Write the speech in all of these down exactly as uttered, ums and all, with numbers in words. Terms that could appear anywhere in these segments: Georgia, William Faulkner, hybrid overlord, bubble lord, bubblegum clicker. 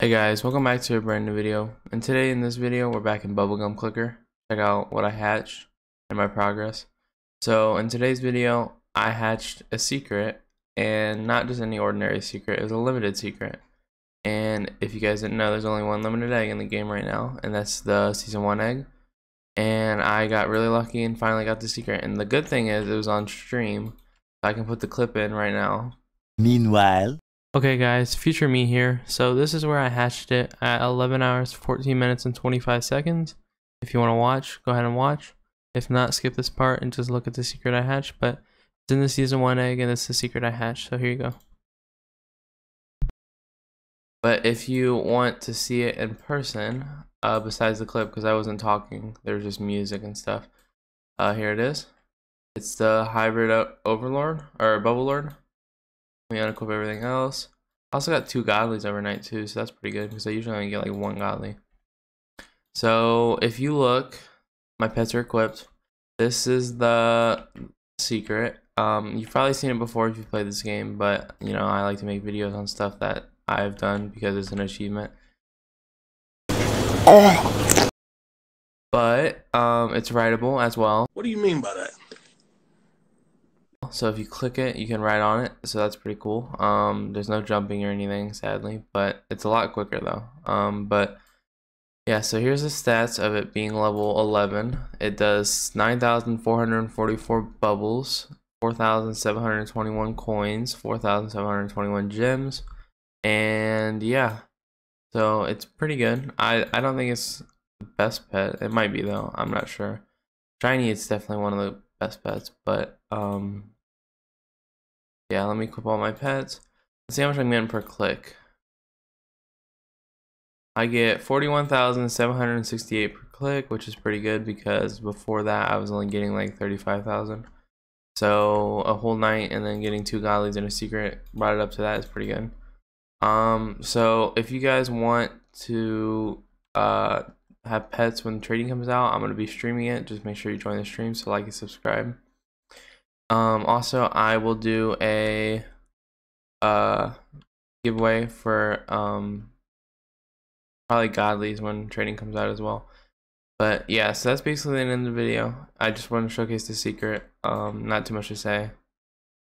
Hey guys, welcome back to a brand new video, and today in this video we're back in bubblegum clicker. Check out what I hatched and my progress. So in today's video I hatched a secret, and not just any ordinary secret, it was a limited secret. And if you guys didn't know, there's only one limited egg in the game right now, and that's the season one egg. And I got really lucky and finally got the secret, and the good thing is it was on stream, so I can put the clip in right now. Meanwhile, okay guys, future me here. So this is where I hatched it at eleven hours, fourteen minutes and twenty-five seconds. If you want to watch, go ahead and watch. If not, skip this part and just look at the secret I hatched, but it's in the season one egg and it's the secret I hatched, so here you go. But if you want to see it in person, uh, besides the clip, because I wasn't talking, there was just music and stuff, uh, here it is. It's the hybrid overlord, or bubble lord. We unequip everything else. I also got two godlies overnight too, so that's pretty good because I usually only get like one godly. So if you look, my pets are equipped. This is the secret. Um, you've probably seen it before if you've played this game, but you know, I like to make videos on stuff that I've done because it's an achievement. But um, it's rideable as well. What do you mean by that? So if you click it, you can ride on it, so that's pretty cool. Um, there's no jumping or anything, sadly, but it's a lot quicker though. Um, but yeah, so here's the stats of it being level eleven. It does nine thousand four hundred forty-four bubbles, four thousand seven hundred twenty-one coins, four thousand seven hundred twenty-one gems, and yeah, so it's pretty good. I, I don't think it's the best pet. It might be though, I'm not sure. Shiny is definitely one of the best pets, but um yeah, let me clip all my pets. Let's see how much I'm getting per click. I get forty-one thousand seven hundred sixty-eight per click, which is pretty good because before that I was only getting like thirty-five thousand. So a whole night and then getting two godlies and a secret brought it up to that is pretty good. Um so if you guys want to uh have pets when trading comes out, I'm going to be streaming it. Just make sure you join the stream, so like and subscribe. Um, also, I will do a uh, giveaway for um, probably godlies when trading comes out as well. But yeah, so that's basically the end of the video. I just want to showcase the secret. Um, not too much to say.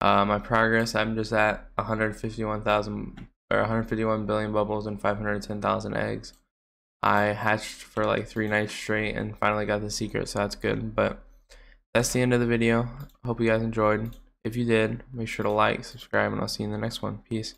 Uh, my progress, I'm just at one hundred fifty-one thousand or one hundred fifty-one billion bubbles and five hundred ten thousand eggs. I hatched for like three nights straight and finally got the secret, so that's good. But that's the end of the video. Hope you guys enjoyed. If you did, make sure to like, subscribe, and I'll see you in the next one. Peace.